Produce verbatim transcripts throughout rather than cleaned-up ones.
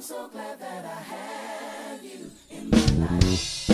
I'm so glad that I have you in my life.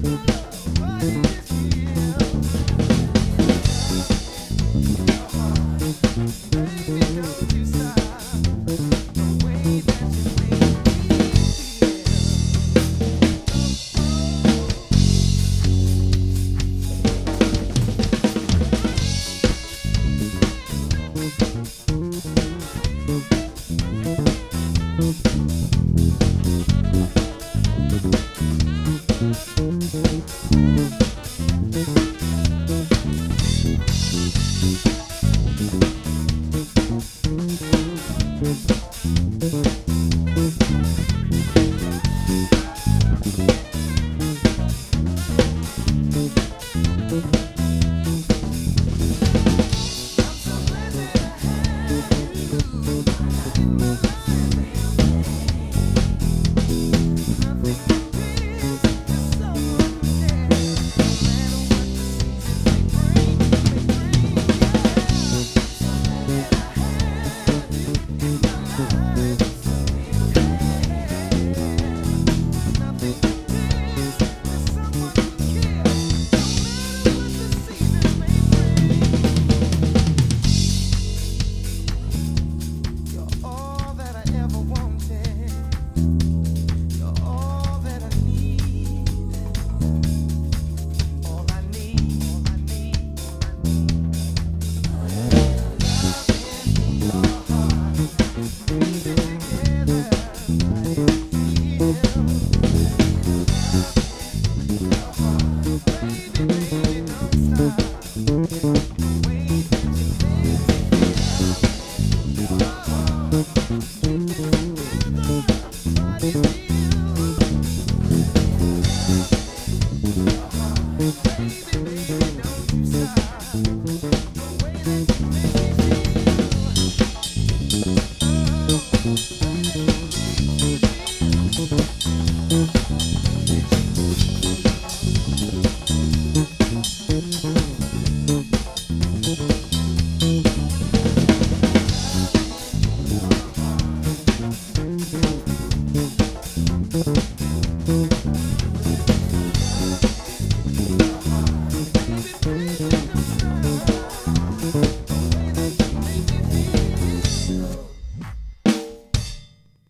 Yeah.